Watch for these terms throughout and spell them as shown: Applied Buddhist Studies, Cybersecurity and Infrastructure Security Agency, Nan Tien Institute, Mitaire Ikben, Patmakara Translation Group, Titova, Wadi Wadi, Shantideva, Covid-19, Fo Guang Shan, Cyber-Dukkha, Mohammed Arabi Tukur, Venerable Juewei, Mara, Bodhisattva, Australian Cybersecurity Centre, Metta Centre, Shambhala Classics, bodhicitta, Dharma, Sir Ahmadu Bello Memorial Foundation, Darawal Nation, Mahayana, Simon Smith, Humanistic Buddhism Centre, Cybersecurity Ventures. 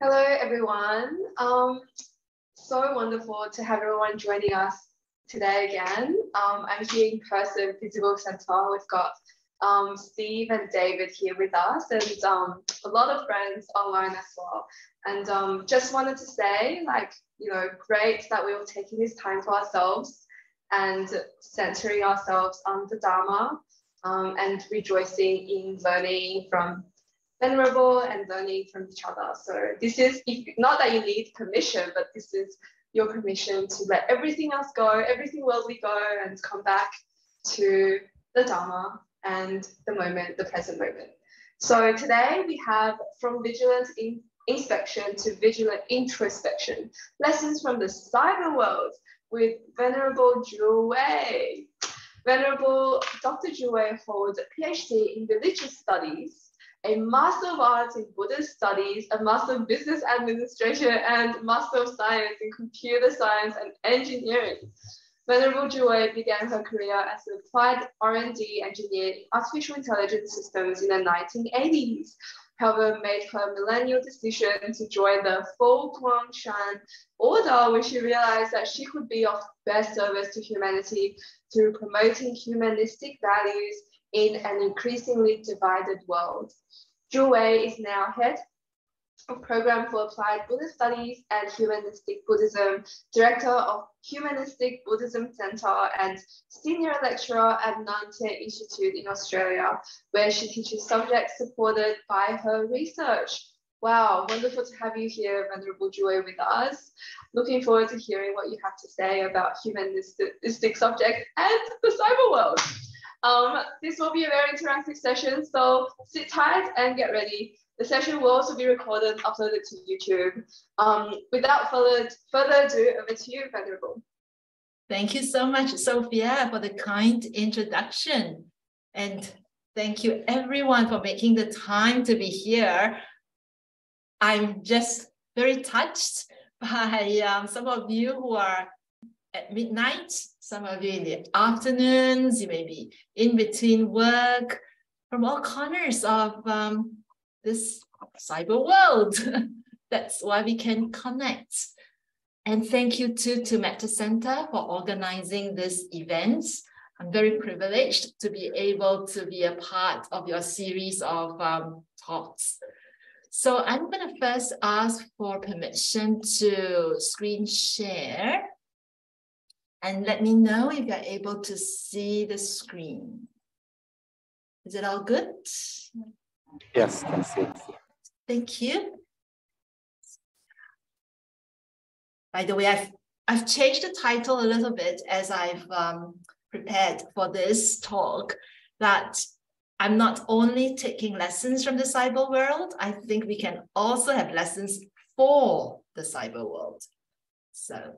Hello, everyone. So wonderful to have everyone joining us today again. I'm here in person, Visible Centre. We've got Steve and David here with us, and a lot of friends online as well. And just wanted to say, like, you know, great that we were taking this time for ourselves and centering ourselves on the Dharma and rejoicing in learning from Venerable and learning from each other. So this is, if, not that you need permission, but this is your permission to let everything else go, everything worldly go, and come back to the Dharma and the moment, the present moment. So today we have From Vigilant Inspection to Vigilant Introspection, Lessons from the Cyber World with Venerable Juewei. Venerable Dr. Juewei holds a PhD in Religious Studies, a Master of Arts in Buddhist Studies, a Master of Business Administration, and Master of Science in Computer Science and Engineering. Venerable Juewei began her career as an applied R&D engineer in artificial intelligence systems in the 1980s. However, made her millennial decision to join the Fo Guang Shan order when she realized that she could be of best service to humanity through promoting humanistic values in an increasingly divided world. Juewei is now head of Program for Applied Buddhist Studies and Humanistic Buddhism, Director of Humanistic Buddhism Centre, and Senior Lecturer at Nan Tien Institute in Australia, where she teaches subjects supported by her research. Wow, wonderful to have you here, Venerable Juewei, with us. Looking forward to hearing what you have to say about humanistic subjects and the cyber world. This will be a very interactive session, so sit tight and get ready. The session will also be recorded and uploaded to YouTube. Without further ado, over to you, Venerable. Thank you so much, Sophia, for the kind introduction. And thank you, everyone, for making the time to be here. I'm just very touched by some of you who are at midnight, some of you in the afternoons, you may be in between work, from all corners of this cyber world. That's why we can connect. And thank you too to Metta Centre for organizing this event. I'm very privileged to be able to be a part of your series of talks. So I'm going to first ask for permission to screen share. And let me know if you're able to see the screen. Is it all good? Yes, I can see. Thank you. By the way, I've changed the title a little bit as I've prepared for this talk, that I'm not only taking lessons from the cyber world, I think we can also have lessons for the cyber world. So,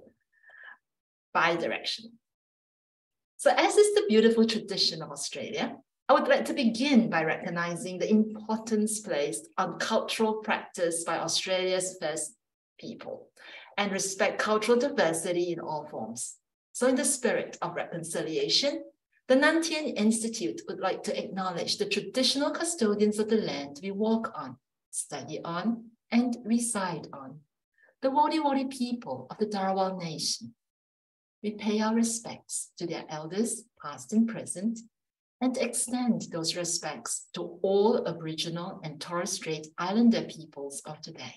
bi-directional. So as is the beautiful tradition of Australia, I would like to begin by recognizing the importance placed on cultural practice by Australia's First People and respect cultural diversity in all forms. So in the spirit of reconciliation, the Nan Tien Institute would like to acknowledge the traditional custodians of the land we walk on, study on, and reside on, the Wadi Wadi people of the Darawal Nation. We pay our respects to their elders, past and present, and extend those respects to all Aboriginal and Torres Strait Islander peoples of today.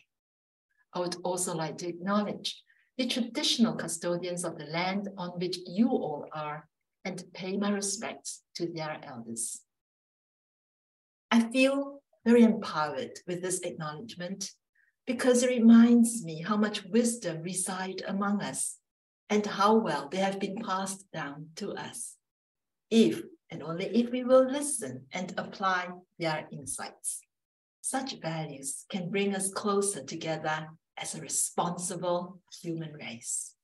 I would also like to acknowledge the traditional custodians of the land on which you all are and pay my respects to their elders. I feel very empowered with this acknowledgement because it reminds me how much wisdom resides among us and how well they have been passed down to us, if and only if we will listen and apply their insights. Such values can bring us closer together as a responsible human race.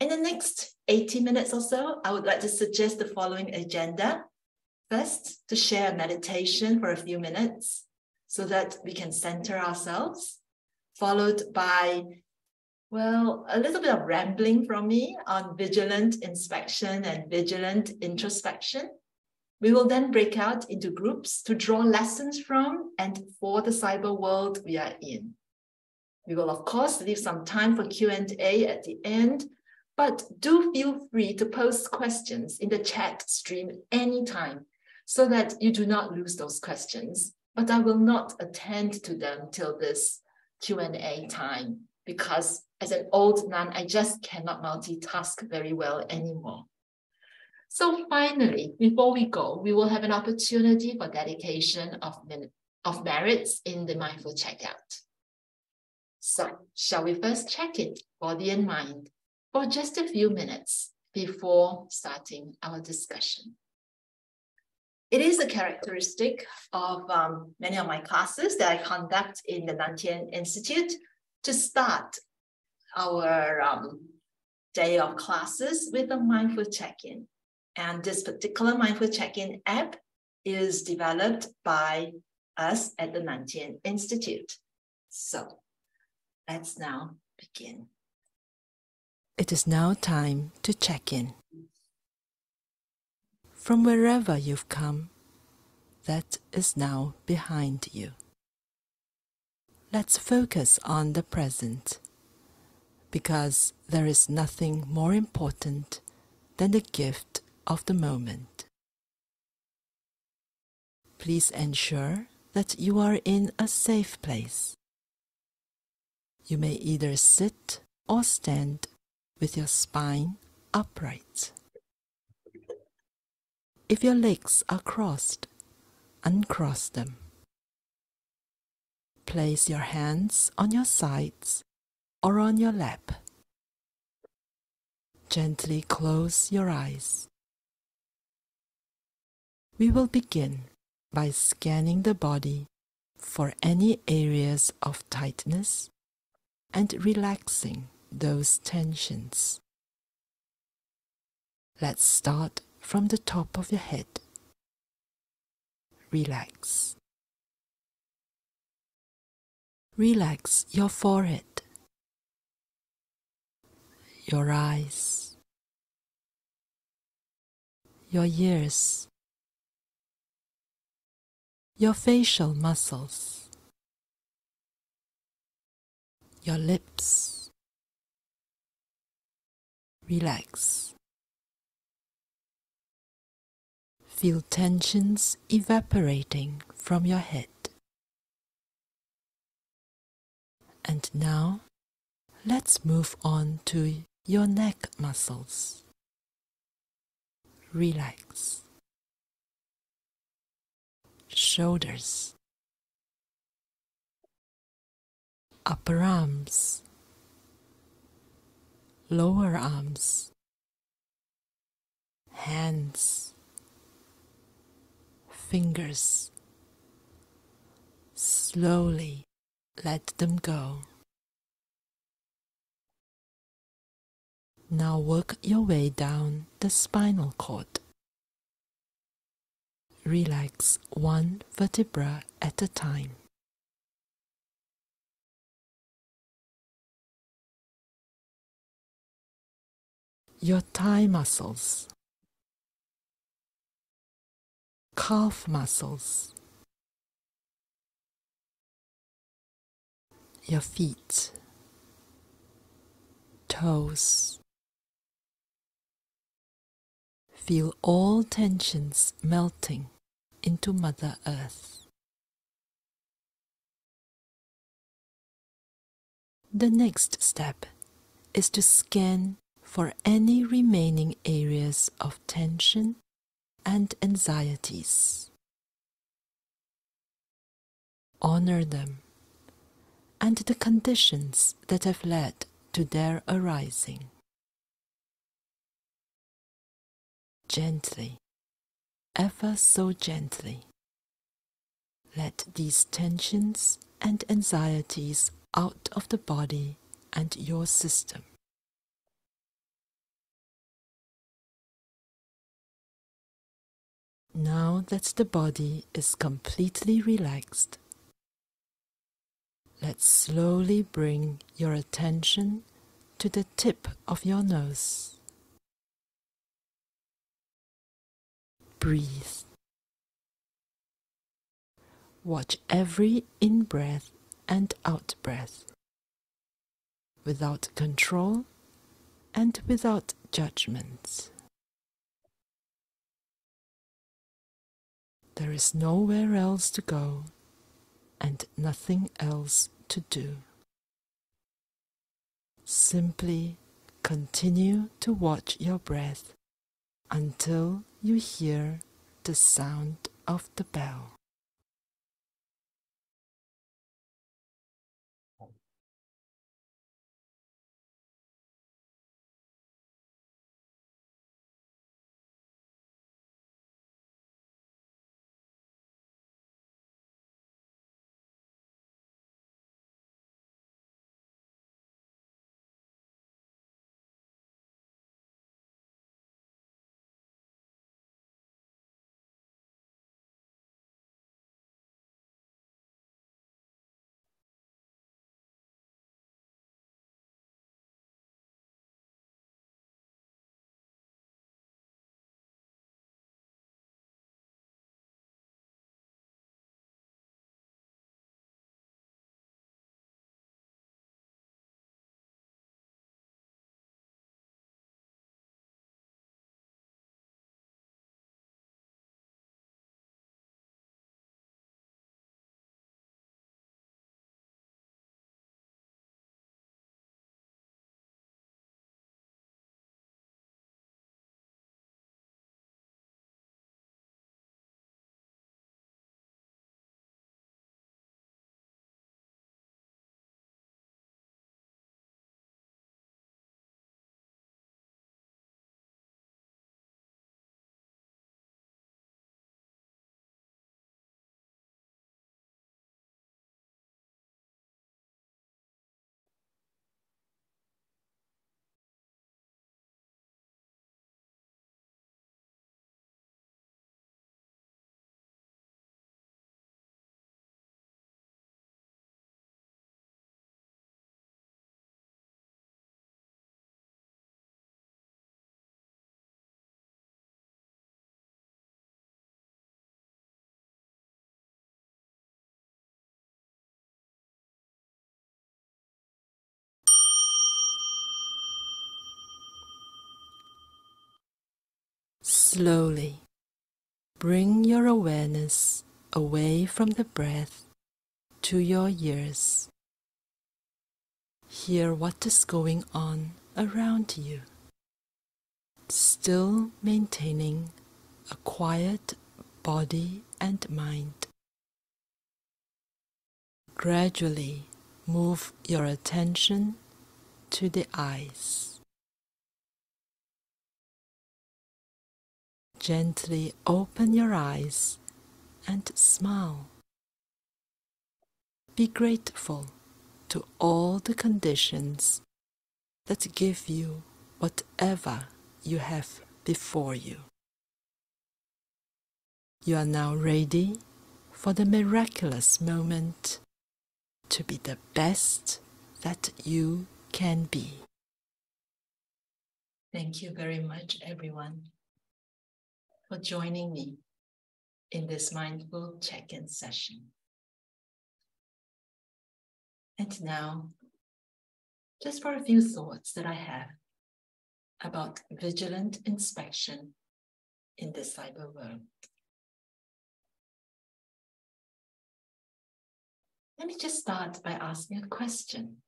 In the next 80 minutes or so, I would like to suggest the following agenda. First, to share meditation for a few minutes so that we can center ourselves, followed by a little bit of rambling from me on vigilant inspection and vigilant introspection, We will then break out into groups to draw lessons from and for the cyber world we are in. We will, of course, leave some time for Q&A at the end, but do feel free to post questions in the chat stream anytime so that you do not lose those questions. But I will not attend to them till this Q&A time because as an old nun, I just cannot multitask very well anymore. So finally, before we go, we will have an opportunity for dedication of merits in the mindful checkout. So shall we first check it, body and mind, for just a few minutes before starting our discussion? It is a characteristic of many of my classes that I conduct in the Nan Tien Institute to start our day of classes with a mindful check-in. And this particular mindful check-in app is developed by us at the Nan Tien Institute. So let's now begin. It is now time to check in. From wherever you've come, that is now behind you. Let's focus on the present, because there is nothing more important than the gift of the moment. Please ensure that you are in a safe place. You may either sit or stand with your spine upright. If your legs are crossed, uncross them. Place your hands on your sides or on your lap. Gently close your eyes. We will begin by scanning the body for any areas of tightness and relaxing those tensions. Let's start from the top of your head. Relax. Relax your forehead, your eyes, your ears, your facial muscles, your lips. Relax. Feel tensions evaporating from your head. And now, let's move on to your neck muscles. Relax. Shoulders, upper arms, lower arms, hands, fingers. Slowly let them go. Now work your way down the spinal cord. Relax one vertebra at a time. Your thigh muscles, calf muscles, your feet, toes. Feel all tensions melting into Mother Earth. The next step is to scan for any remaining areas of tension and anxieties. Honor them and the conditions that have led to their arising. Gently, ever so gently, let these tensions and anxieties out of the body and your system. Now that the body is completely relaxed, let's slowly bring your attention to the tip of your nose. Breathe Watch every in-breath and out-breath, without control and without judgments. There is nowhere else to go and nothing else to do. Simply continue to watch your breath until you hear the sound of the bell. Slowly bring your awareness away from the breath to your ears. Hear what is going on around you, still maintaining a quiet body and mind. Gradually move your attention to the eyes. Gently open your eyes and smile. Be grateful to all the conditions that give you whatever you have before you. You are now ready for the miraculous moment to be the best that you can be. Thank you very much, everyone, for joining me in this mindful check-in session. And now, just for a few thoughts that I have about vigilant inspection in the cyber world. Let me just start by asking a question.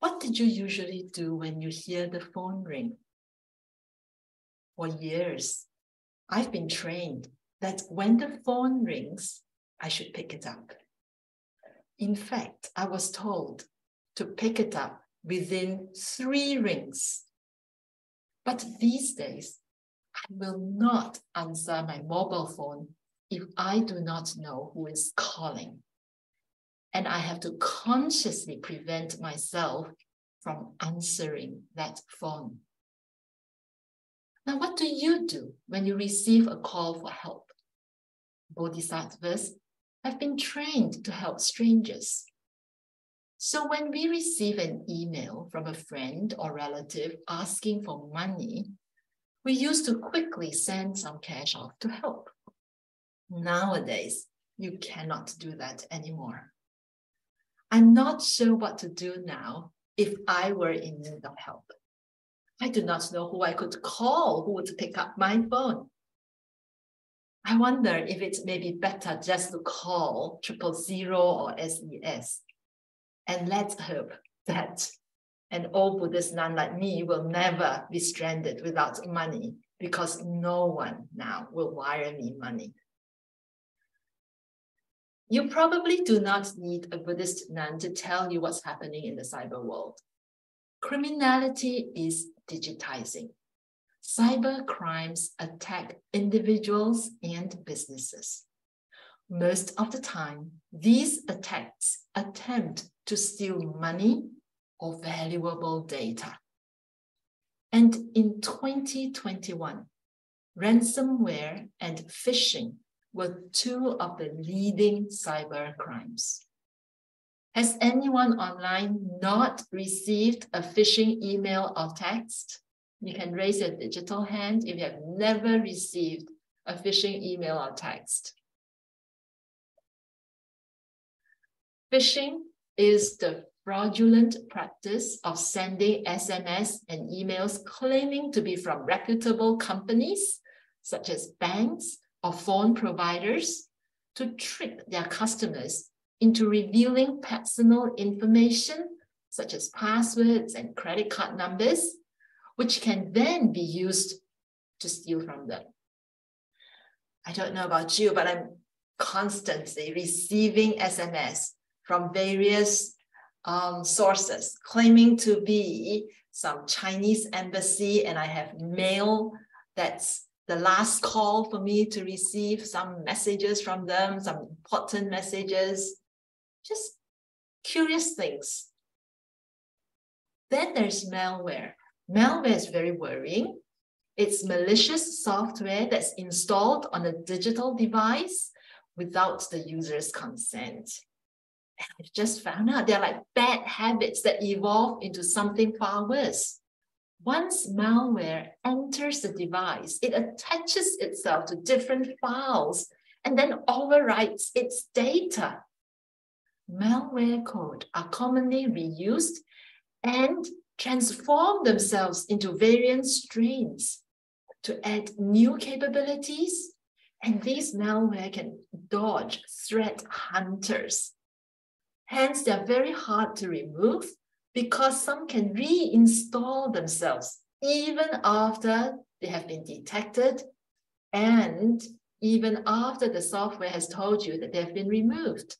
What did you usually do when you hear the phone ring? For years, I've been trained that when the phone rings, I should pick it up. In fact, I was told to pick it up within 3 rings. But these days, I will not answer my mobile phone if I do not know who is calling. And I have to consciously prevent myself from answering that phone. Now, what do you do when you receive a call for help? Bodhisattvas have been trained to help strangers. So when we receive an email from a friend or relative asking for money, we used to quickly send some cash off to help. Nowadays, you cannot do that anymore. I'm not sure what to do now if I were in need of help. I do not know who I could call, who would pick up my phone. I wonder if it may be better just to call 000 or SES, and let's hope that an old Buddhist nun like me will never be stranded without money, because no one now will wire me money. You probably do not need a Buddhist nun to tell you what's happening in the cyber world. Criminality is digitizing. Cyber crimes attack individuals and businesses. Most of the time, these attacks attempt to steal money or valuable data. And in 2021, ransomware and phishing were two of the leading cyber crimes. Has anyone online not received a phishing email or text? You can raise your digital hand if you have never received a phishing email or text. Phishing is the fraudulent practice of sending SMS and emails claiming to be from reputable companies, such as banks or phone providers, to trick their customers into revealing personal information, such as passwords and credit card numbers, which can then be used to steal from them. I don't know about you, but I'm constantly receiving SMS from various sources claiming to be some Chinese embassy, and I have mail that's the last call for me to receive some messages from them, some important messages, just curious things. Then there's malware. Malware is very worrying. It's malicious software that's installed on a digital device without the user's consent. And I've just found out they're like bad habits that evolve into something far worse. Once malware enters the device, it attaches itself to different files and then overwrites its data. Malware code are commonly reused and transform themselves into variant strains to add new capabilities, and these malware can dodge threat hunters. Hence, they're very hard to remove because some can reinstall themselves even after they have been detected and even after the software has told you that they have been removed.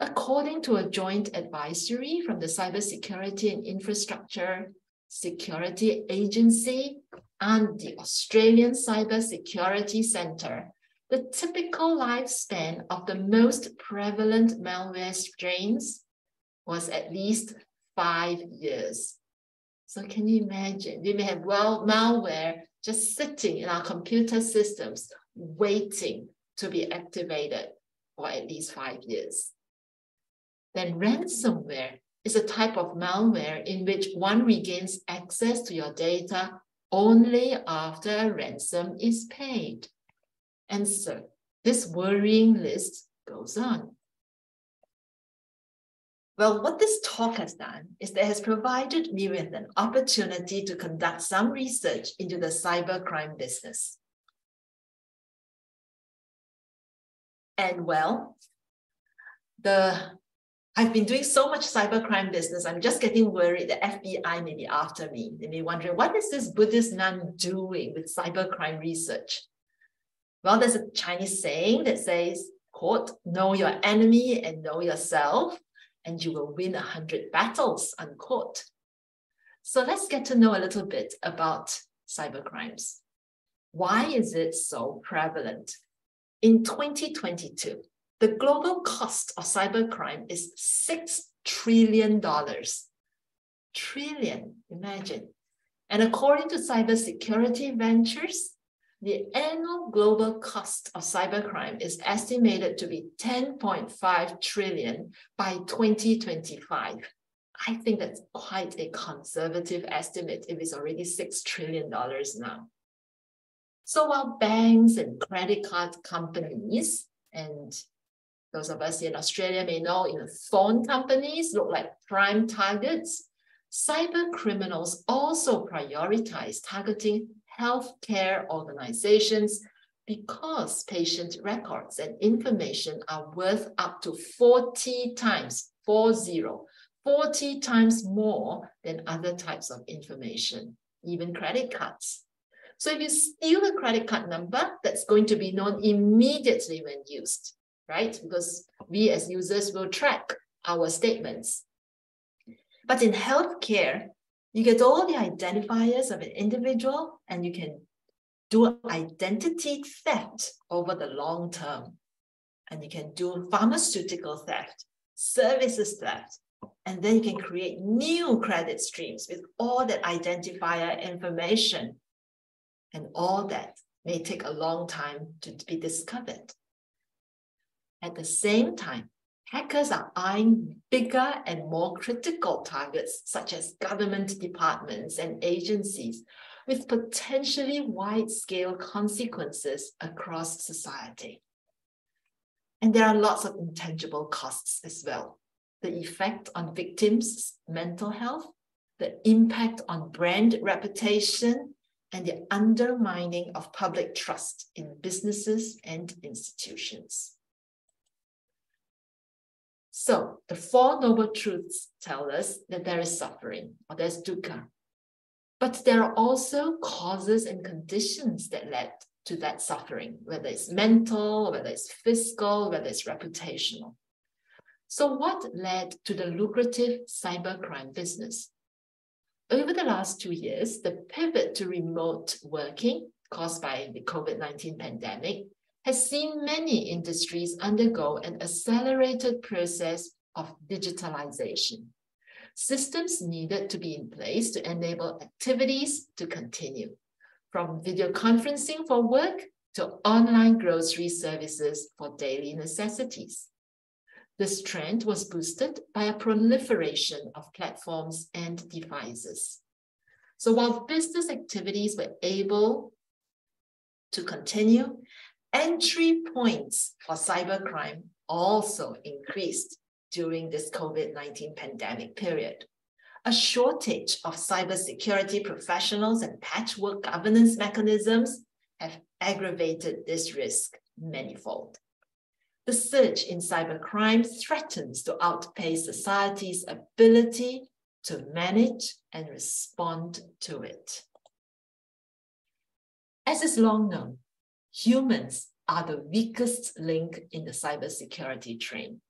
According to a joint advisory from the Cybersecurity and Infrastructure Security Agency and the Australian Cybersecurity Centre, the typical lifespan of the most prevalent malware strains was at least 5 years. So can you imagine? We may have malware just sitting in our computer systems waiting to be activated for at least 5 years. Then ransomware is a type of malware in which one regains access to your data only after a ransom is paid. And so this worrying list goes on. Well, what this talk has done is that it has provided me with an opportunity to conduct some research into the cybercrime business. And well, I've been doing so much cybercrime business, I'm just getting worried the FBI may be after me. They may be wondering, what is this Buddhist nun doing with cybercrime research? Well, there's a Chinese saying that says, quote, know your enemy and know yourself, and you will win 100 battles, unquote. So let's get to know a little bit about cybercrimes. Why is it so prevalent? In 2022, the global cost of cybercrime is $6 trillion. Trillion, imagine. And according to Cybersecurity Ventures, the annual global cost of cybercrime is estimated to be $10.5 trillion by 2025. I think that's quite a conservative estimate if it's already $6 trillion now. So while banks and credit card companies, and those of us in Australia may know, phone companies look like prime targets, cyber criminals also prioritize targeting healthcare organizations because patient records and information are worth up to 40 times more than other types of information, even credit cards. So if you steal a credit card number, that's going to be known immediately when used, right? Because we as users will track our statements. But in healthcare, you get all the identifiers of an individual and you can do identity theft over the long term. And you can do pharmaceutical theft, services theft, and then you can create new credit streams with all that identifier information. And all that may take a long time to be discovered. At the same time, hackers are eyeing bigger and more critical targets, such as government departments and agencies, with potentially wide-scale consequences across society. And there are lots of intangible costs as well. The effect on victims' mental health, the impact on brand reputation, and the undermining of public trust in businesses and institutions. So the Four Noble Truths tell us that there is suffering, or there's dukkha. But there are also causes and conditions that led to that suffering, whether it's mental, whether it's physical, whether it's reputational. So what led to the lucrative cybercrime business? Over the last 2 years, the pivot to remote working caused by the COVID-19 pandemic has seen many industries undergo an accelerated process of digitalization. Systems needed to be in place to enable activities to continue, from video conferencing for work to online grocery services for daily necessities. This trend was boosted by a proliferation of platforms and devices. So while business activities were able to continue, entry points for cybercrime also increased during this COVID-19 pandemic period. A shortage of cybersecurity professionals and patchwork governance mechanisms have aggravated this risk manyfold. The surge in cybercrime threatens to outpace society's ability to manage and respond to it. As is long known, humans are the weakest link in the cybersecurity chain.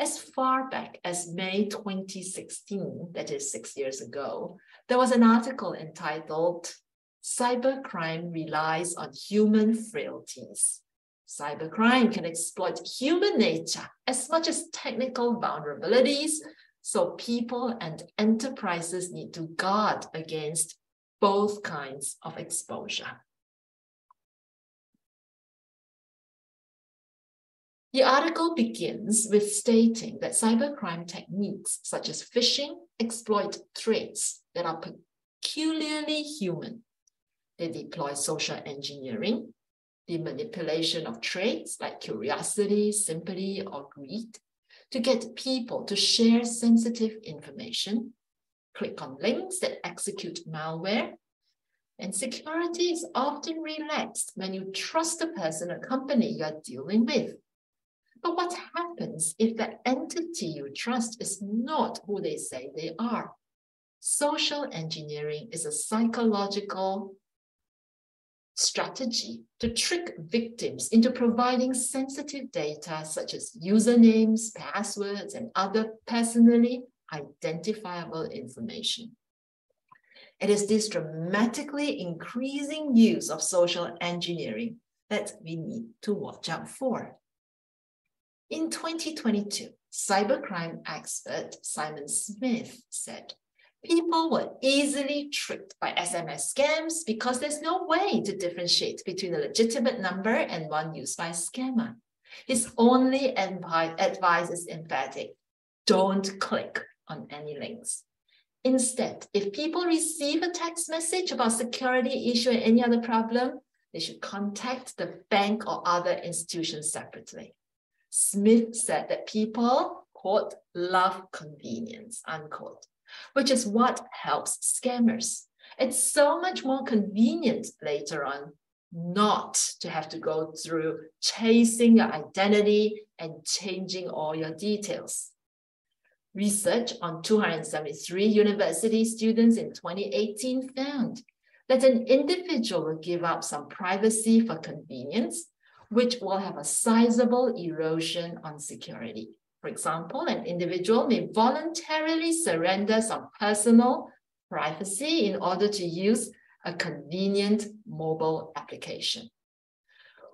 As far back as May 2016, that is 6 years ago, there was an article entitled, "Cybercrime Relies on Human Frailties." Cybercrime can exploit human nature as much as technical vulnerabilities, so people and enterprises need to guard against both kinds of exposure. The article begins with stating that cybercrime techniques such as phishing exploit traits that are peculiarly human. They deploy social engineering, the manipulation of traits like curiosity, sympathy, or greed to get people to share sensitive information, click on links that execute malware, and security is often relaxed when you trust the person or company you're dealing with. But what happens if the entity you trust is not who they say they are? Social engineering is a psychological strategy to trick victims into providing sensitive data such as usernames, passwords, and other personally identifiable information. It is this dramatically increasing use of social engineering that we need to watch out for. In 2022, cybercrime expert Simon Smith said, people were easily tricked by SMS scams because there's no way to differentiate between a legitimate number and one used by a scammer. His only advice is emphatic. Don't click on any links. Instead, if people receive a text message about security issue or any other problem, They should contact the bank or other institutions separately. Smith said that people, quote, love convenience, unquote, which is what helps scammers. It's so much more convenient later on not to have to go through chasing your identity and changing all your details. Research on 273 university students in 2018 found that an individual will give up some privacy for convenience, which will have a sizable erosion on security. For example, an individual may voluntarily surrender some personal privacy in order to use a convenient mobile application.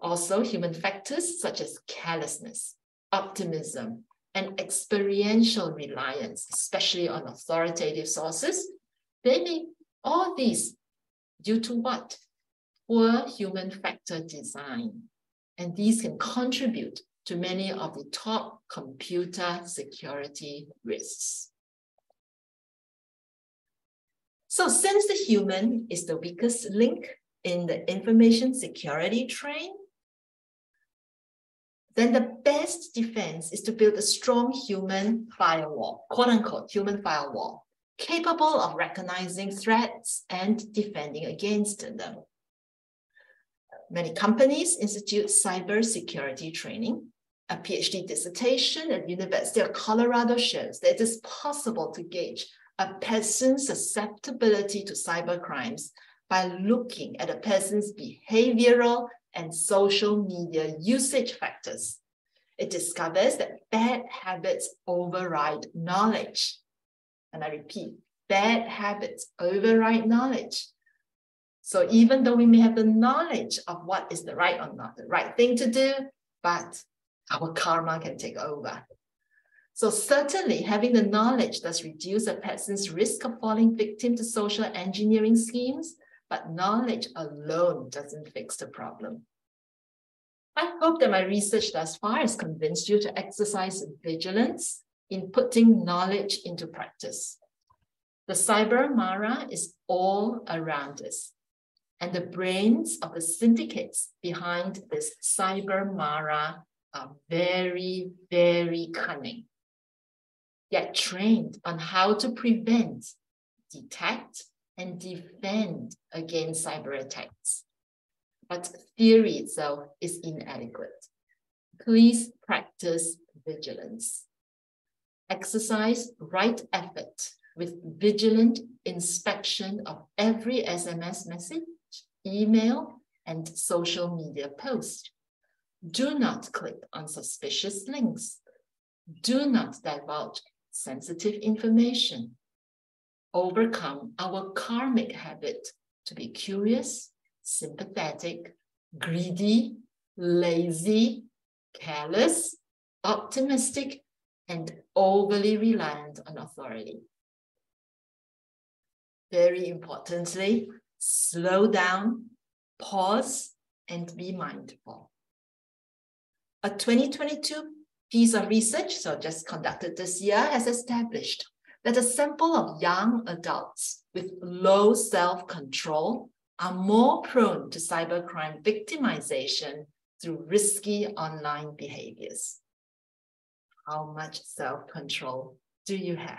Also, human factors such as carelessness, optimism, and experiential reliance, especially on authoritative sources, they may, all these due to what? Poor human factor design. And these can contribute to many of the top computer security risks. So since the human is the weakest link in the information security train, then the best defense is to build a strong human firewall, quote unquote, human firewall, capable of recognizing threats and defending against them. Many companies institute cybersecurity training. A PhD dissertation at the University of Colorado shows that it is possible to gauge a person's susceptibility to cybercrimes by looking at a person's behavioral and social media usage factors. It discovers that bad habits override knowledge. And I repeat, bad habits override knowledge. So even though we may have the knowledge of what is the right or not the right thing to do, but our karma can take over. So certainly having the knowledge does reduce a person's risk of falling victim to social engineering schemes, but knowledge alone doesn't fix the problem. I hope that my research thus far has convinced you to exercise vigilance in putting knowledge into practice. The cyber Mara is all around us, and the brains of the syndicates behind this cyber Mara are very, very cunning, yet trained on how to prevent, detect, and defend against cyber attacks. But theory itself is inadequate. Please practice vigilance. Exercise right effort with vigilant inspection of every SMS message, email, and social media post. Do not click on suspicious links. Do not divulge sensitive information. Overcome our karmic habit to be curious, sympathetic, greedy, lazy, careless, optimistic, and overly reliant on authority. Very importantly, slow down, pause, and be mindful. A 2022 piece of research, so just conducted this year, has established that a sample of young adults with low self-control are more prone to cybercrime victimization through risky online behaviors. How much self-control do you have?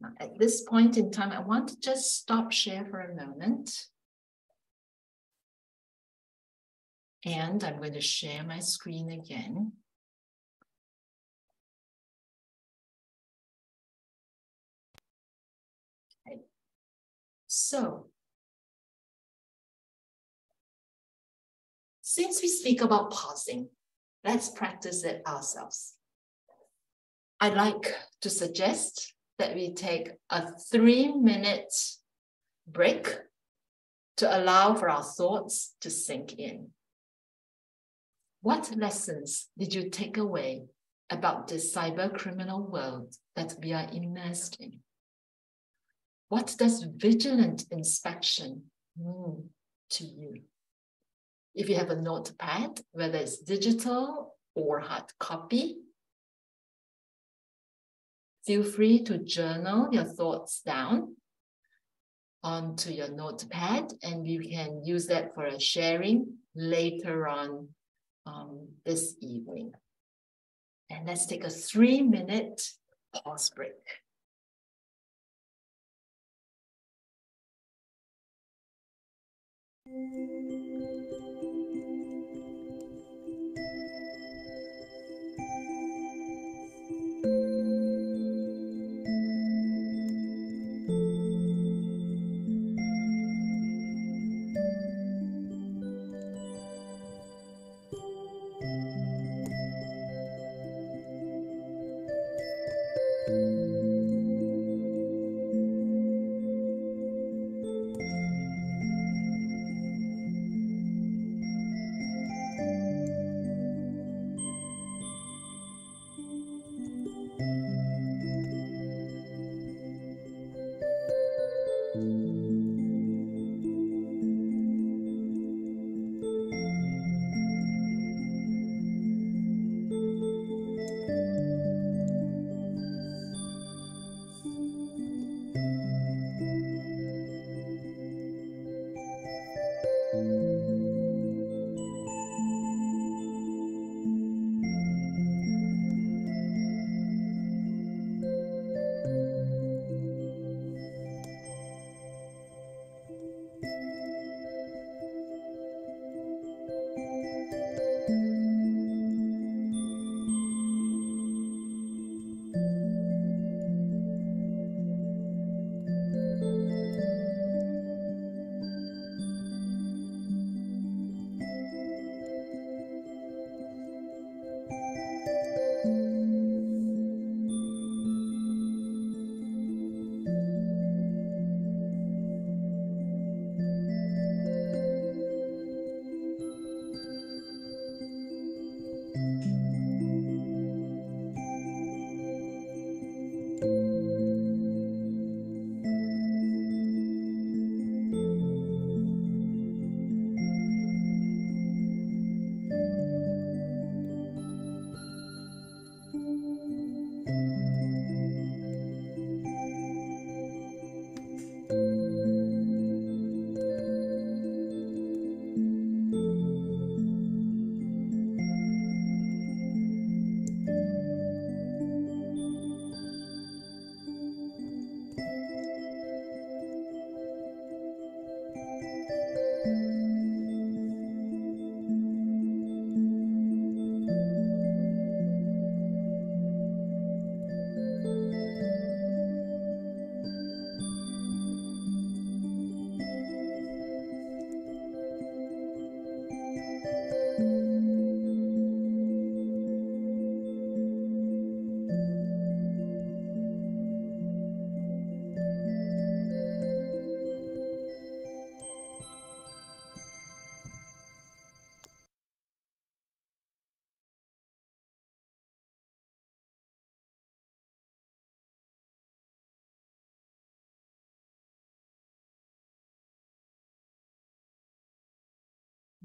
Now, at this point in time, I want to just stop share for a moment. And I'm going to share my screen again. So, since we speak about pausing, let's practice it ourselves. I'd like to suggest that we take a 3-minute break to allow for our thoughts to sink in. What lessons did you take away about this cybercriminal world that we are immersed in? What does vigilant inspection mean to you? If you have a notepad, whether it's digital or hard copy, feel free to journal your thoughts down onto your notepad, and you can use that for a sharing later on this evening. And let's take a 3-minute pause break.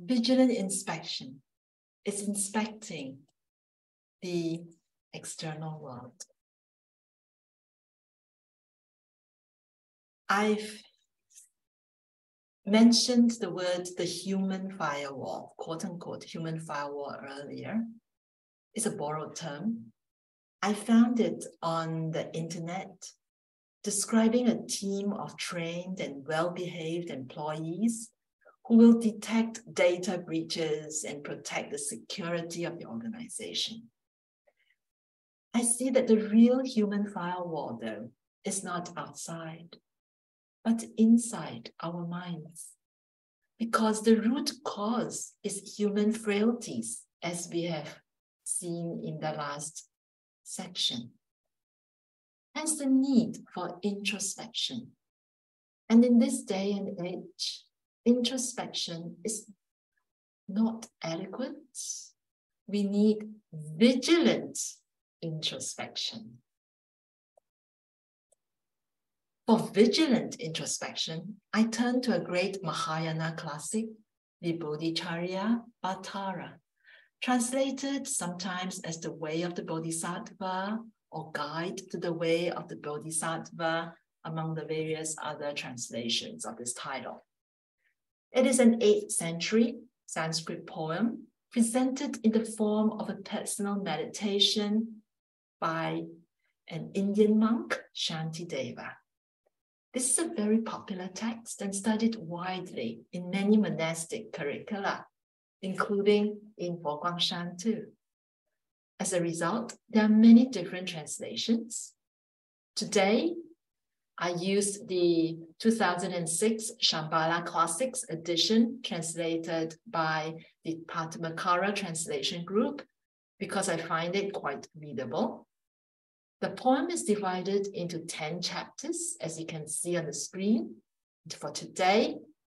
Vigilant inspection is inspecting the external world. I've mentioned the word the human firewall, quote unquote, human firewall earlier. It's a borrowed term. I found it on the internet, describing a team of trained and well-behaved employees who will detect data breaches and protect the security of the organization. I see that the real human firewall, though, is not outside, but inside our minds, because the root cause is human frailties, as we have seen in the last section. Hence the need for introspection. And in this day and age, introspection is not adequate. We need vigilant introspection. For vigilant introspection, I turn to a great Mahayana classic, the Bodhicaryāvatāra, translated sometimes as the way of the Bodhisattva or guide to the way of the Bodhisattva among the various other translations of this title. It is an 8th century Sanskrit poem presented in the form of a personal meditation by an Indian monk, Shantideva. This is a very popular text and studied widely in many monastic curricula, including in Fo Guang Shan too. As a result, there are many different translations. Today, I used the 2006 Shambhala Classics edition translated by the Patmakara Translation Group because I find it quite readable. The poem is divided into 10 chapters, as you can see on the screen. And for today,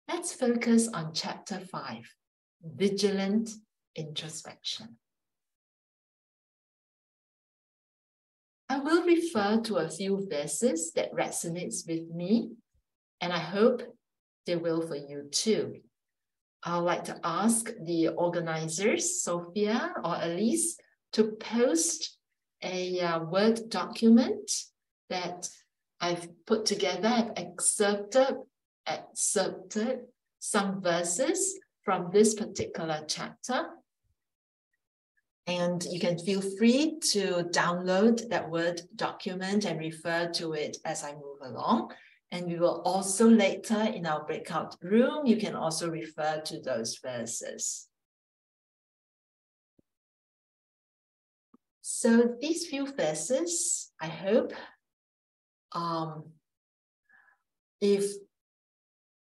let's focus on chapter 5, Vigilant Introspection. I will refer to a few verses that resonates with me, and I hope they will for you too. I would like to ask the organizers, Sophia or Elise, to post a Word document that I've put together. I've excerpted some verses from this particular chapter. And you can feel free to download that Word document and refer to it as I move along. And we will also later in our breakout room, you can also refer to those verses. So these few verses, I hope, if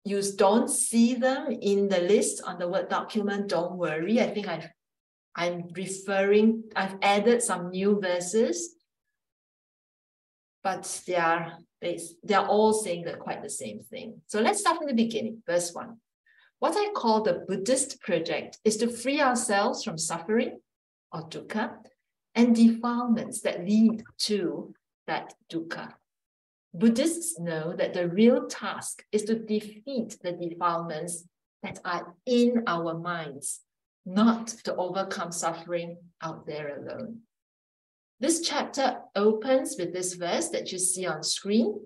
you don't see them in the list on the Word document, don't worry. I think I've added some new verses, but they are all saying quite the same thing. So let's start from the beginning, verse 1. What I call the Buddhist project is to free ourselves from suffering or dukkha and defilements that lead to that dukkha. Buddhists know that the real task is to defeat the defilements that are in our minds, not to overcome suffering out there alone. This chapter opens with this verse that you see on screen.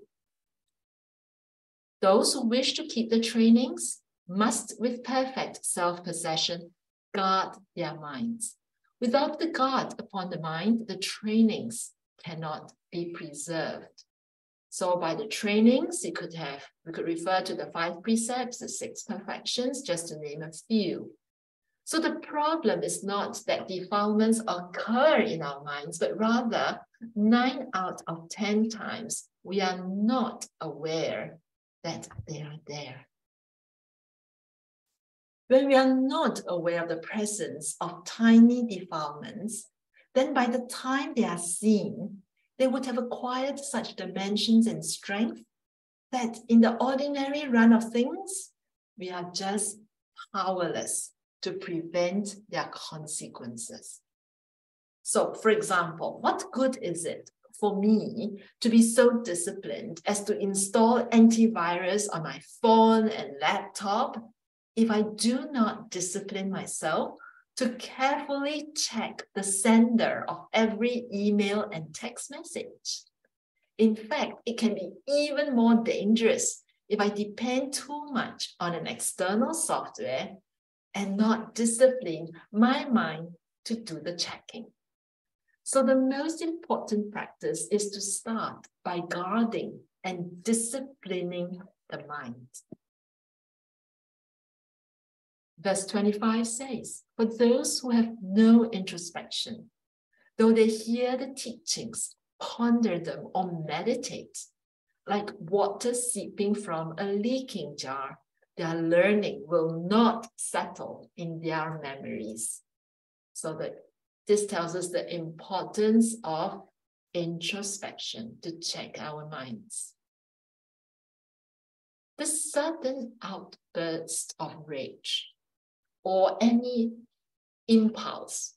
Those who wish to keep the trainings must, with perfect self-possession, guard their minds. Without the guard upon the mind, the trainings cannot be preserved. So by the trainings, we could refer to the 5 precepts, the 6 perfections, just to name a few. So the problem is not that defilements occur in our minds, but rather 9 out of 10 times, we are not aware that they are there. When we are not aware of the presence of tiny defilements, then by the time they are seen, they would have acquired such dimensions and strength that in the ordinary run of things, we are just powerless to prevent their consequences. So, for example, what good is it for me to be so disciplined as to install antivirus on my phone and laptop if I do not discipline myself to carefully check the sender of every email and text message? In fact, it can be even more dangerous if I depend too much on an external software and not discipline my mind to do the checking. So the most important practice is to start by guarding and disciplining the mind. Verse 25 says, for those who have no introspection, though they hear the teachings, ponder them or meditate, like water seeping from a leaking jar, their learning will not settle in their memories. So this tells us the importance of introspection to check our minds. The sudden outburst of rage or any impulse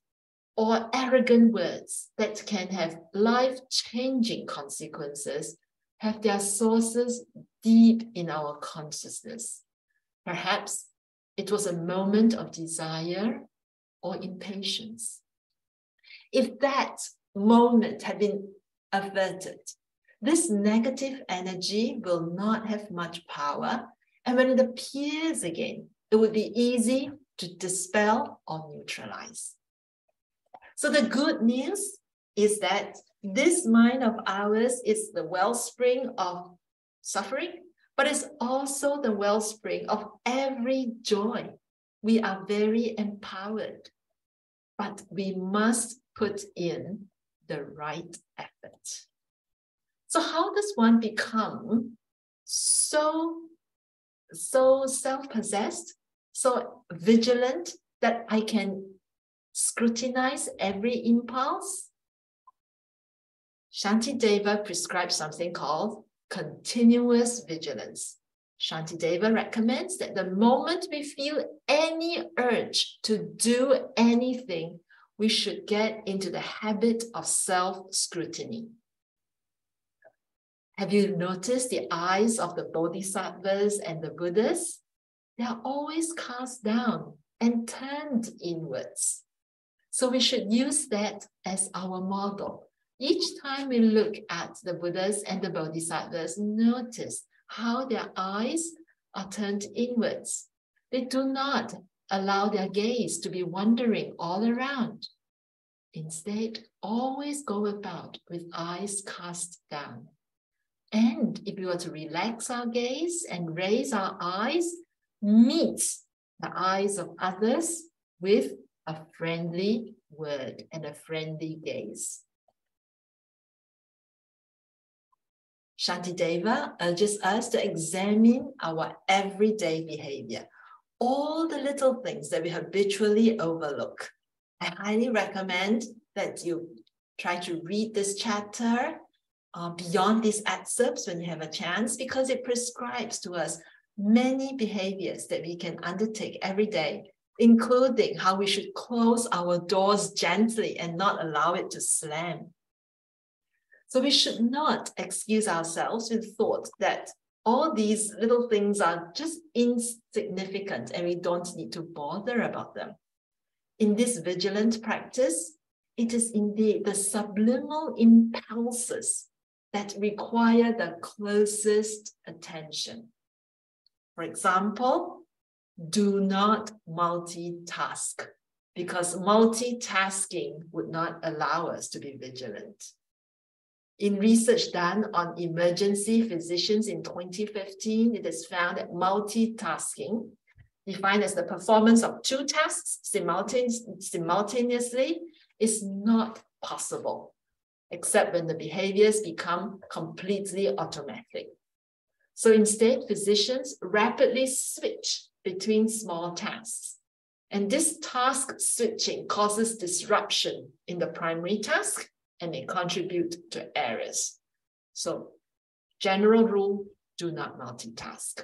or arrogant words that can have life-changing consequences have their sources deep in our consciousness. Perhaps it was a moment of desire or impatience. If that moment had been averted, This negative energy will not have much power, and when it appears again, it would be easy to dispel or neutralize. So the good news is that this mind of ours is the wellspring of suffering, but it's also the wellspring of every joy. We are very empowered, but we must put in the right effort. So how does one become so self-possessed, so vigilant that I can scrutinize every impulse? Shantideva prescribes something called continuous vigilance. Shantideva recommends that the moment we feel any urge to do anything, we should get into the habit of self-scrutiny. Have you noticed the eyes of the Bodhisattvas and the Buddhas? They are always cast down and turned inwards. So we should use that as our model. Each time we look at the Buddhas and the Bodhisattvas, notice how their eyes are turned inwards. They do not allow their gaze to be wandering all around. Instead, always go about with eyes cast down. And if we were to relax our gaze and raise our eyes, meet the eyes of others with a friendly word and a friendly gaze. Shantideva urges us to examine our everyday behavior, all the little things that we habitually overlook. I highly recommend that you try to read this chapter beyond these excerpts when you have a chance, because it prescribes to us many behaviors that we can undertake every day, including how we should close our doors gently and not allow it to slam. So we should not excuse ourselves with thought that all these little things are just insignificant and we don't need to bother about them. In this vigilant practice, it is indeed the subliminal impulses that require the closest attention. For example, do not multitask, because multitasking would not allow us to be vigilant. In research done on emergency physicians in 2015, it is found that multitasking, defined as the performance of two tasks simultaneously, is not possible, except when the behaviors become completely automatic. So instead, physicians rapidly switch between small tasks. And this task switching causes disruption in the primary task and may contribute to errors. So general rule, do not multitask.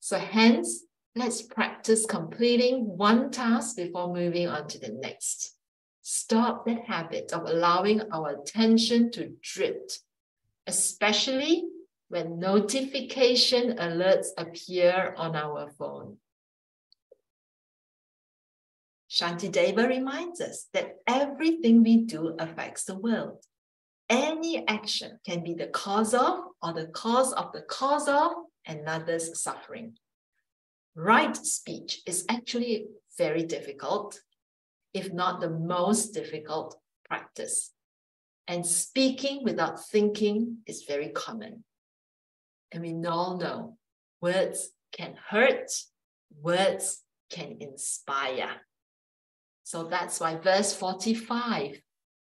So hence, let's practice completing one task before moving on to the next. Stop that habit of allowing our attention to drift, especially when notification alerts appear on our phone. Shantideva reminds us that everything we do affects the world. Any action can be the cause of or the cause of another's suffering. Right speech is actually very difficult, if not the most difficult practice. And speaking without thinking is very common. And we all know words can hurt, words can inspire. So that's why verse 45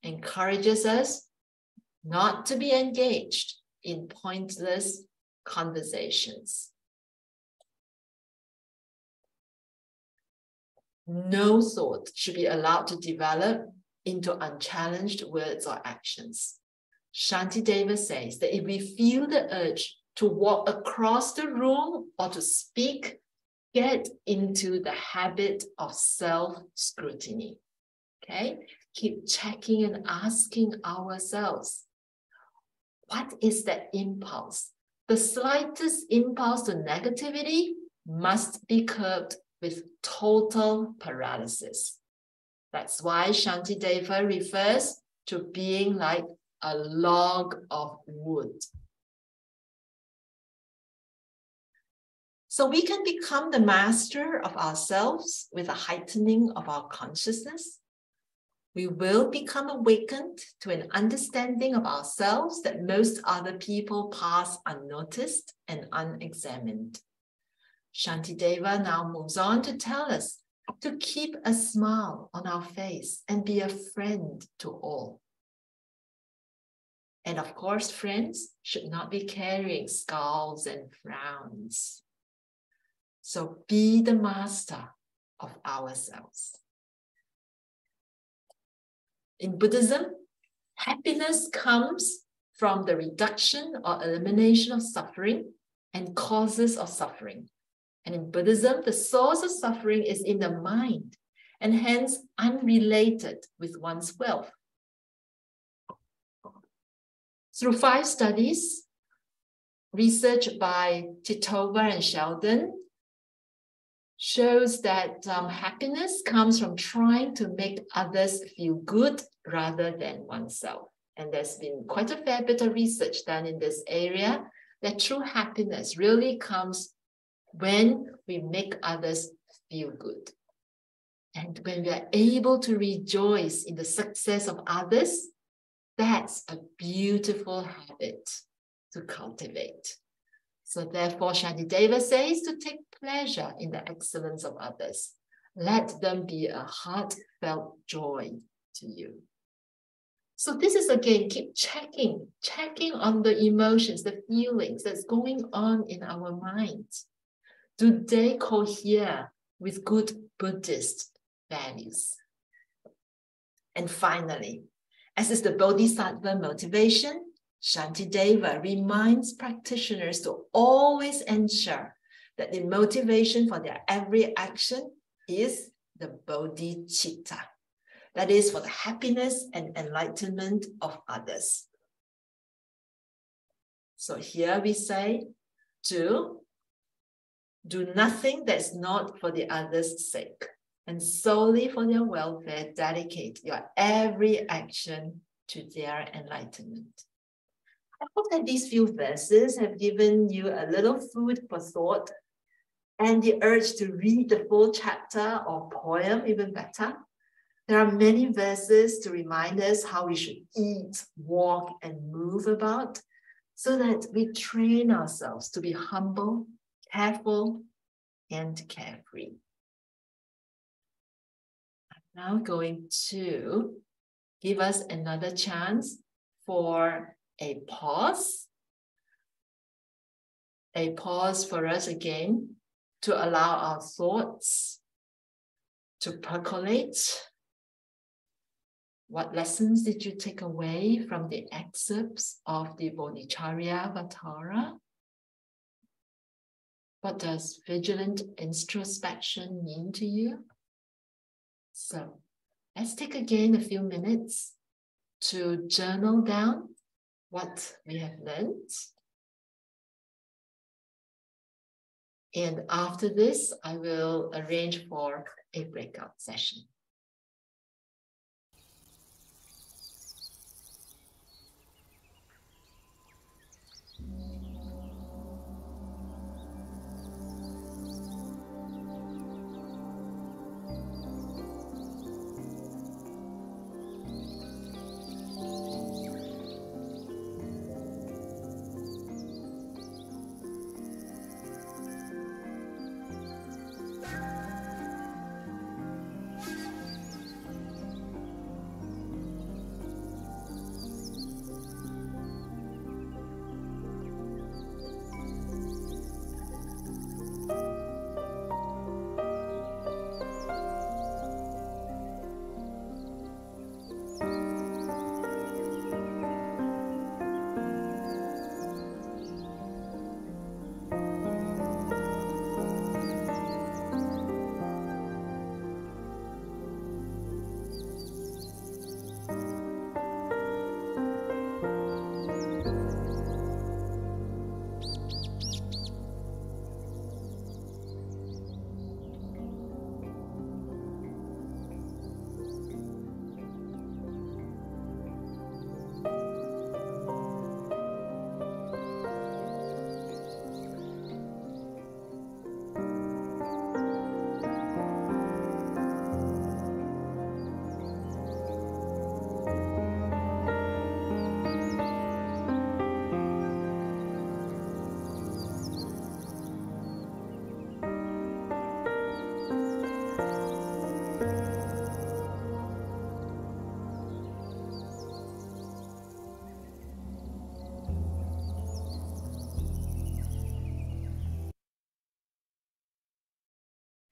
encourages us not to be engaged in pointless conversations. No thought should be allowed to develop into unchallenged words or actions. Shantideva says that if we feel the urge to walk across the room or to speak, get into the habit of self-scrutiny, okay? Keep checking and asking ourselves, what is that impulse? The slightest impulse to negativity must be curbed with total paralysis. That's why Shantideva refers to being like a log of wood. So we can become the master of ourselves with a heightening of our consciousness. We will become awakened to an understanding of ourselves that most other people pass unnoticed and unexamined. Shantideva now moves on to tell us to keep a smile on our face and be a friend to all. And of course, friends should not be carrying skulls and frowns. So be the master of ourselves. In Buddhism, happiness comes from the reduction or elimination of suffering and causes of suffering. And in Buddhism, the source of suffering is in the mind and hence unrelated with one's wealth. Through 5 studies, research by Titova and Sheldon shows that happiness comes from trying to make others feel good rather than oneself. And there's been quite a fair bit of research done in this area that true happiness really comes when we make others feel good. And when we are able to rejoice in the success of others, that's a beautiful habit to cultivate. So therefore, Shantideva says to take pleasure in the excellence of others. Let them be a heartfelt joy to you. So this is again, keep checking on the emotions, the feelings that's going on in our minds. Do they cohere with good Buddhist values? And finally, as is the Bodhisattva motivation, Shantideva reminds practitioners to always ensure that the motivation for their every action is the bodhicitta, that is, for the happiness and enlightenment of others. So here we say to do nothing that's not for the other's sake, and solely for their welfare, dedicate your every action to their enlightenment. I hope that these few verses have given you a little food for thought and the urge to read the full chapter or poem even better. There are many verses to remind us how we should eat, walk, and move about so that we train ourselves to be humble, careful, and carefree. I'm now going to give us another chance for a pause for us again to allow our thoughts to percolate. What lessons did you take away from the excerpts of the Bodhicaryāvatāra? What does vigilant introspection mean to you? So let's take again a few minutes to journal down what we have learned. And after this, I will arrange for a breakout session.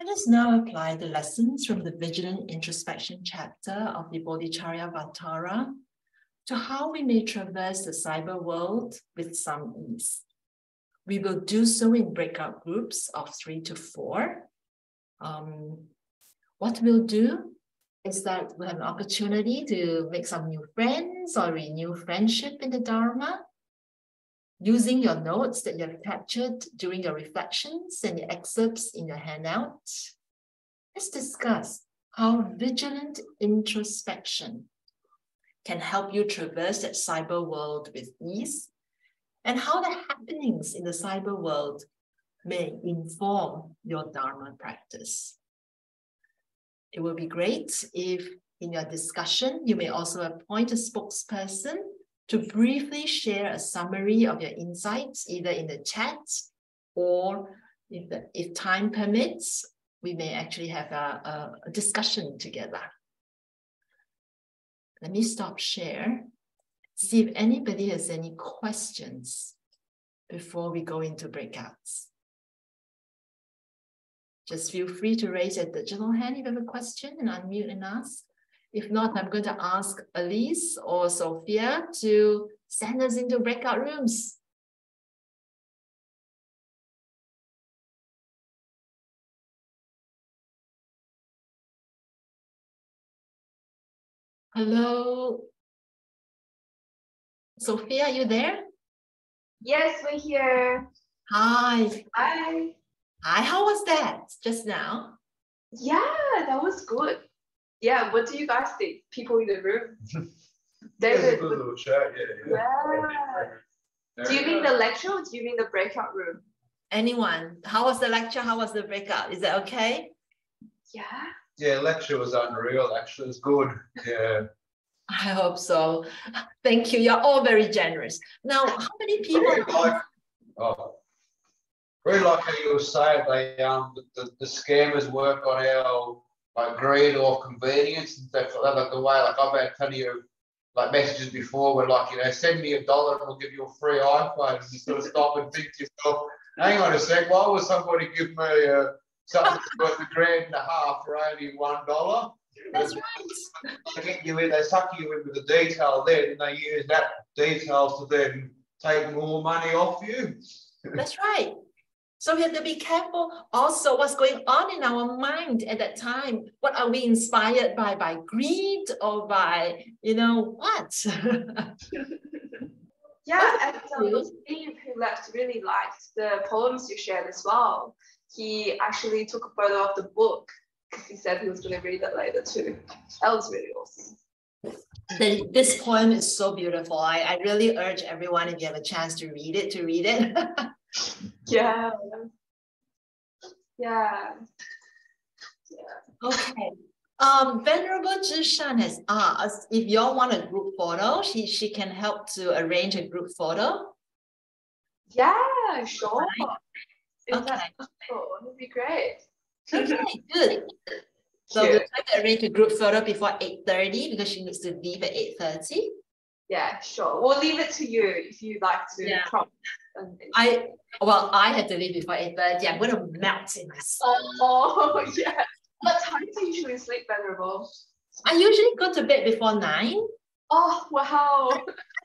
Let us now apply the lessons from the Vigilant Introspection chapter of the Bodhicaryāvatāra to how we may traverse the cyber world with some ease. We will do so in breakout groups of 3 to 4. What we'll do is that we'll have an opportunity to make some new friends or renew friendship in the Dharma, using your notes that you have captured during your reflections and the excerpts in your handout. Let's discuss how vigilant introspection can help you traverse that cyber world with ease, and how the happenings in the cyber world may inform your Dharma practice. It will be great if in your discussion, you may also appoint a spokesperson to briefly share a summary of your insights, either in the chat, or if time permits, we may actually have a discussion together. Let me stop share, see if anybody has any questions before we go into breakouts. Just feel free to raise a digital hand if you have a question and unmute and ask. If not, I'm going to ask Elise or Sophia to send us into breakout rooms. Hello. Sophia, are you there? Yes, we're here. Hi. Hi. Hi, how was that just now? Yeah, that was good. Yeah, what do you guys think? People in the room? David, yeah, little chat, yeah. Do you mean the lecture or do you mean the breakout room? Anyone. How was the lecture? How was the breakout? Is that okay? Yeah. Yeah, lecture was unreal, actually. It was good. Yeah. I hope so. Thank you. You're all very generous. Now, how many people? Oh. Very likely you'll say it, the scammers work on our greed or convenience and stuff like that. Like the way, I've had plenty of messages before where send me $1 and we'll give you a free iPhone. You sort of stop and think to yourself, hang on a sec, why would somebody give me something worth $1.50 for only $1? That's right. They get you in, they suck you in with the detail then, and they use that detail to then take more money off you. That's right. So we have to be careful also what's going on in our mind at that time. What are we inspired by? By greed or by, you know, what? Yeah, and Steve, who left, really liked the poems you shared as well. He actually took a photo of the book because he said he was going to read it later too. That was really awesome. This poem is so beautiful. I really urge everyone, if you have a chance to read it, to read it. Yeah. Yeah. Yeah. Okay. Venerable Juewei Shan has asked if y'all want a group photo, she can help to arrange a group photo. Yeah, sure. Right. That's cool. That would be great. Okay, good. So we'll try to arrange a group photo before 8:30 because she needs to leave at 8:30. Yeah, sure. We'll leave it to you if you'd like to. Yeah. Well, I had to leave before 8:30. I'm going to melt in myself. Oh, yeah. What time do you usually sleep, Venerable? I usually go to bed before 9. Oh, wow.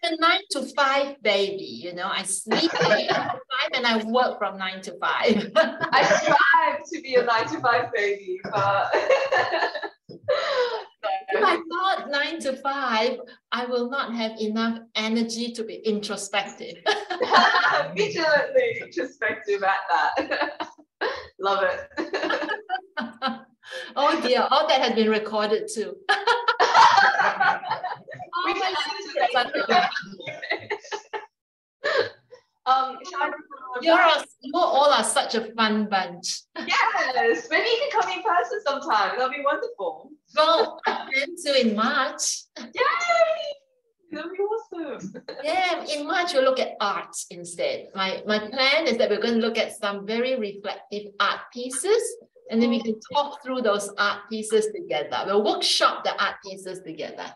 I'm a 9 to 5 baby, you know. I sleep at 8 to 5 and I work from 9 to 5. I strive to be a 9 to 5 baby, but if I thought 9 to 5, I will not have enough energy to be introspective. Vigilantly introspective at that. Love it. Oh dear, all that has been recorded too. You all are such a fun bunch. Yes, maybe you can come in person sometime. That'll be wonderful. Well, I plan to in March. Yay! That'll be awesome. Yeah, in March we'll look at art instead. My plan is that we're going to look at some very reflective art pieces, and then we can talk through those art pieces together. We'll workshop the art pieces together.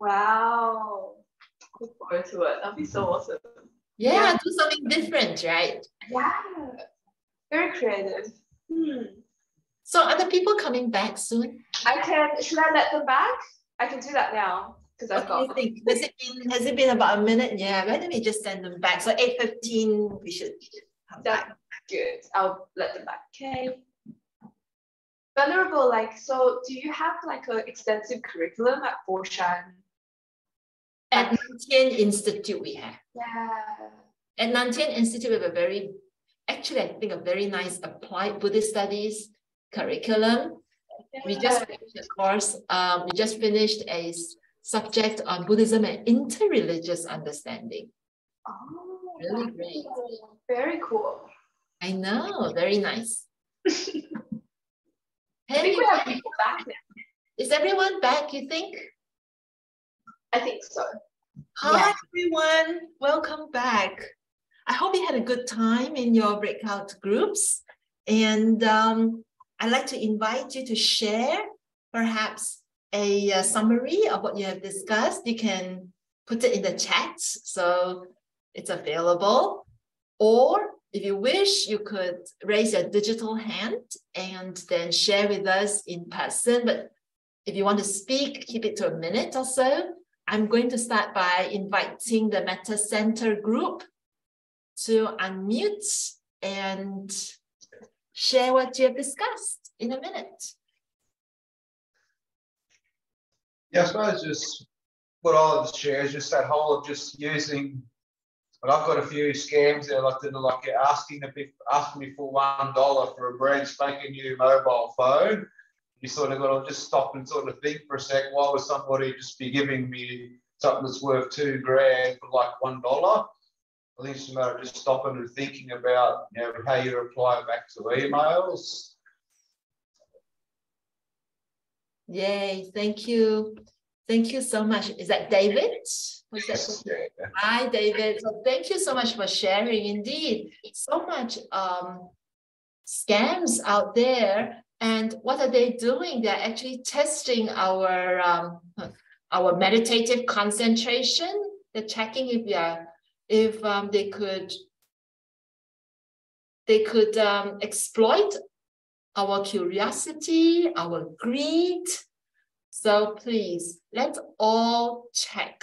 Wow. Look forward to it. That'll be so awesome. Yeah, do something different, right? Yeah. Very creative. So are the people coming back soon? Should I let them back? I can do that now. What do you think? Has it been about a minute? Yeah, why don't we just send them back? So 8:15, we should come back. Good. I'll let them back. Okay. Venerable, so do you have an extensive curriculum at Fo Shan? At Nan Tien Institute we have. Yeah. At Nan Tien Institute we have a very nice applied Buddhist studies curriculum. Yeah. We just finished a course. We just finished a subject on Buddhism and interreligious understanding. Oh, really great. Very cool. I know, very nice. Is everyone back, you think? I think so. Hi, everyone. Welcome back. I hope you had a good time in your breakout groups. And I'd like to invite you to share perhaps a summary of what you have discussed. You can put it in the chat so it's available. Or if you wish, you could raise your digital hand and then share with us in person. But if you want to speak, keep it to a minute or so. I'm going to start by inviting the Metta Centre group to unmute and share what you have discussed in a minute. Yeah, I suppose just what I'll share is just that whole of just using. But I've got a few scams there, like asking me for $1 for a brand spanking new mobile phone. You sort of got to just stop and sort of think for a sec. Why would somebody just be giving me something that's worth $2,000 for $1? I think it's a matter of just stopping and thinking about how you reply back to emails. Yay! Thank you. Thank you so much. Is that David? Hi, David. So thank you so much for sharing. Indeed, so much scams out there. And what are they doing? They're actually testing our meditative concentration. They're checking if they could exploit our curiosity, our greed. So please, let's all check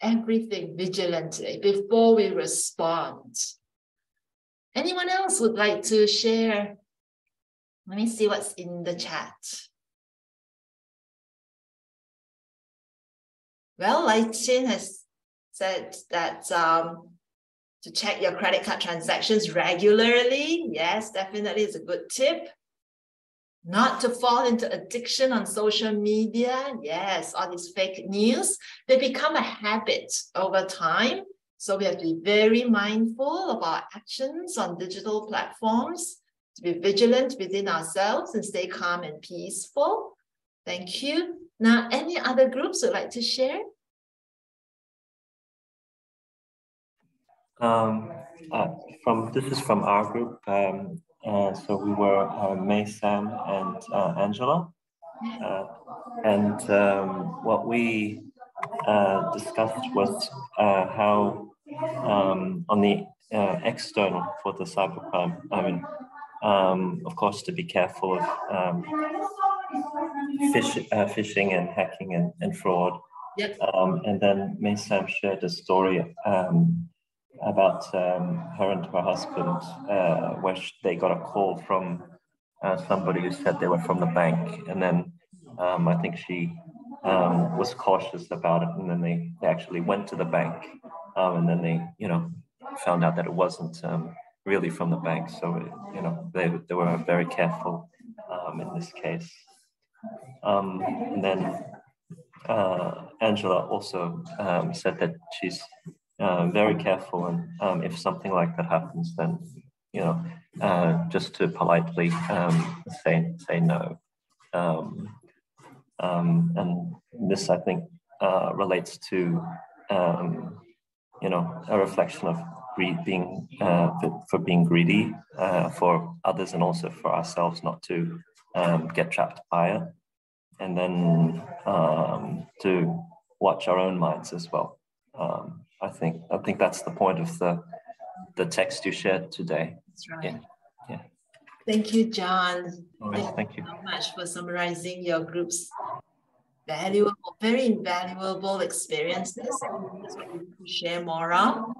everything vigilantly before we respond. Anyone else would like to share? Let me see what's in the chat. Well, Lai Chin has said that to check your credit card transactions regularly. Yes, definitely is a good tip. Not to fall into addiction on social media. Yes, all these fake news, they become a habit over time. So we have to be very mindful of our actions on digital platforms, to be vigilant within ourselves and stay calm and peaceful. Thank you. Now, any other groups would like to share? This is from our group. So we were May, Sam, and Angela, and what we discussed was how on the external for the cybercrime. I mean, of course, to be careful of phishing and hacking and fraud. Yep. And then May Sam shared a story. About her and her husband, where they got a call from somebody who said they were from the bank, and then I think she was cautious about it, and then they actually went to the bank, and then they found out that it wasn't really from the bank. So they were very careful in this case. And then Angela also said that she's very careful, and if something like that happens, then just to politely say no. And this, I think, relates to a reflection of greed, being greedy for others and also for ourselves, not to get trapped by it, and then to watch our own minds as well. I think that's the point of the text you shared today. That's right. Yeah. Thank you, John. Thank you so much for summarizing your group's very invaluable experiences to share more on.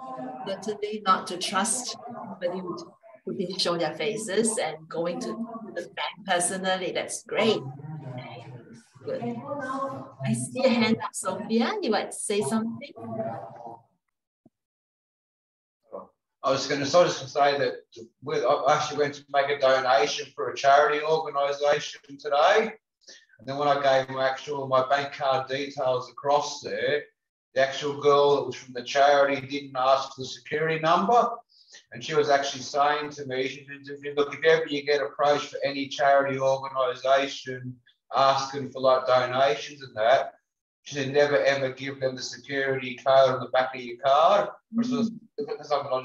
Certainly not to trust somebody who didn't show their faces, and going to the bank personally, that's great. Good. I see a hand up, Sophia. You might say something. I was going to sort of say that I actually went to make a donation for a charity organisation today. And then when I gave my bank card details across there, the actual girl that was from the charity didn't ask for the security number. And she was actually saying to me, she said, look, if ever you get approached for any charity organisation asking for like donations and that, she said, never ever give them the security code on the back of your card. I just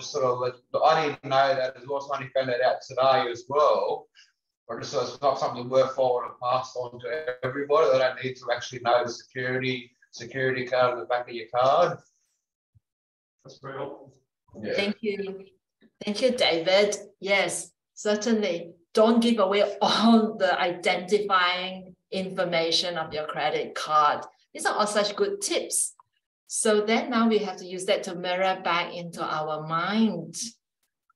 sort of, I didn't know that as well, so I only found that out today as well. But so it's not something worthwhile to pass on to everybody. They don't need to actually know the security card on the back of your card. That's very helpful. Yeah. Thank you. Thank you, David. Yes, certainly. Don't give away all the identifying information of your credit card. These are all such good tips. So then now we have to use that to mirror back into our mind.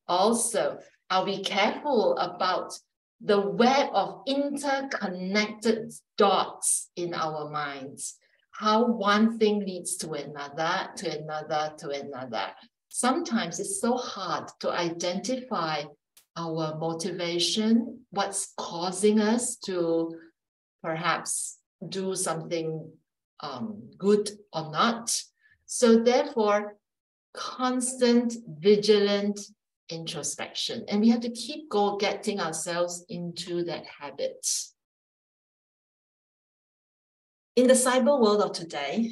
Also, are we careful about the web of interconnected dots in our minds? How one thing leads to another, to another, to another. Sometimes it's so hard to identify our motivation, what's causing us to perhaps do something good or not. So therefore, constant, vigilant introspection. And we have to keep getting ourselves into that habit. In the cyber world of today,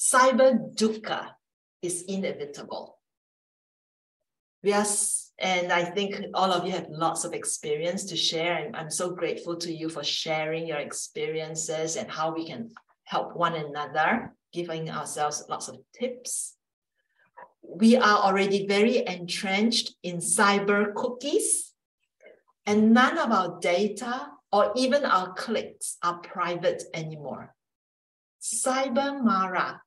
cyber dukkha is inevitable. And I think all of you have lots of experience to share. And I'm so grateful to you for sharing your experiences and how we can help one another, giving ourselves lots of tips. We are already very entrenched in cyber cookies, and none of our data or even our clicks are private anymore. Cyber Mara,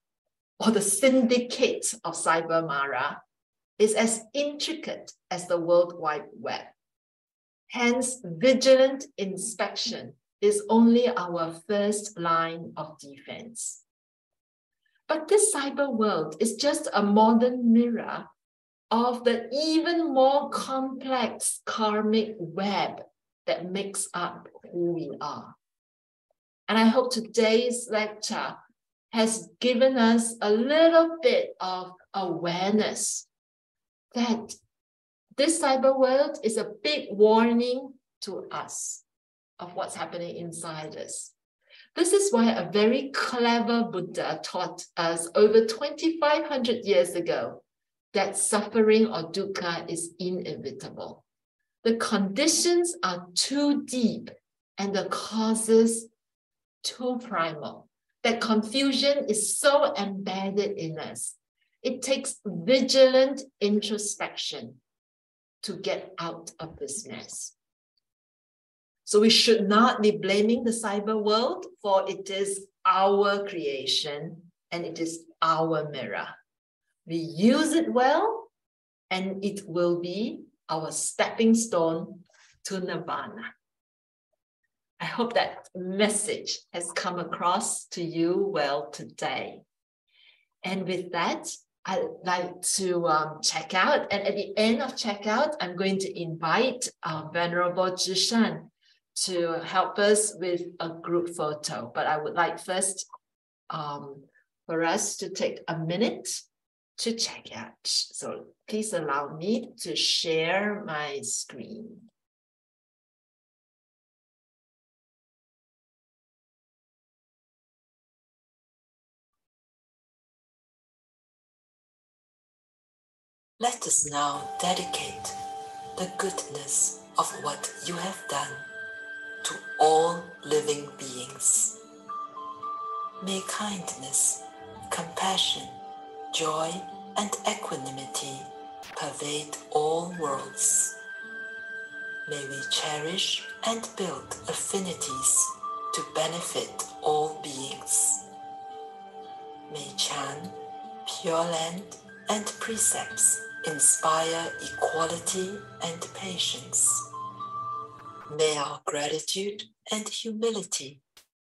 or the syndicate of Cyber Mara, is as intricate as the World Wide Web. Hence, vigilant inspection is only our first line of defense. But this cyber world is just a modern mirror of the even more complex karmic web that makes up who we are. And I hope today's lecture has given us a little bit of awareness that this cyber world is a big warning to us of what's happening inside us. This is why a very clever Buddha taught us over 2,500 years ago that suffering or dukkha is inevitable. The conditions are too deep and the causes too primal. That confusion is so embedded in us. It takes vigilant introspection to get out of this mess. So we should not be blaming the cyber world, for it is our creation and it is our mirror. We use it well and it will be our stepping stone to nirvana. I hope that message has come across to you well today. And with that, I'd like to check out. And at the end of checkout, I'm going to invite Venerable Juewei to help us with a group photo. But I would like first for us to take a minute to check out. So please allow me to share my screen. Let us now dedicate the goodness of what you have done to all living beings. May kindness, compassion, joy, and equanimity pervade all worlds. May we cherish and build affinities to benefit all beings. May Chan, Pure Land, and precepts inspire equality and patience. May our gratitude and humility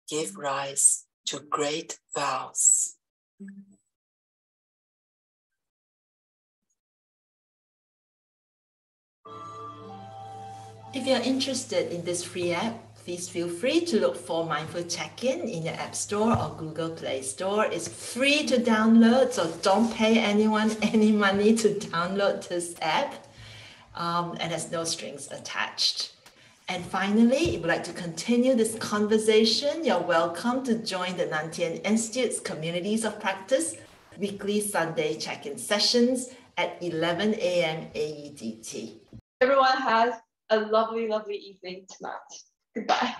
give rise to great vows. If you're interested in this free app, please feel free to look for Mindful Check-in in the App Store or Google Play Store. It's free to download, so don't pay anyone any money to download this app. And there's no strings attached. And finally, if you'd like to continue this conversation, you're welcome to join the Nan Tien Institute's Communities of Practice weekly Sunday check-in sessions at 11 a.m. AEDT. Everyone has a lovely, lovely evening tonight. Goodbye.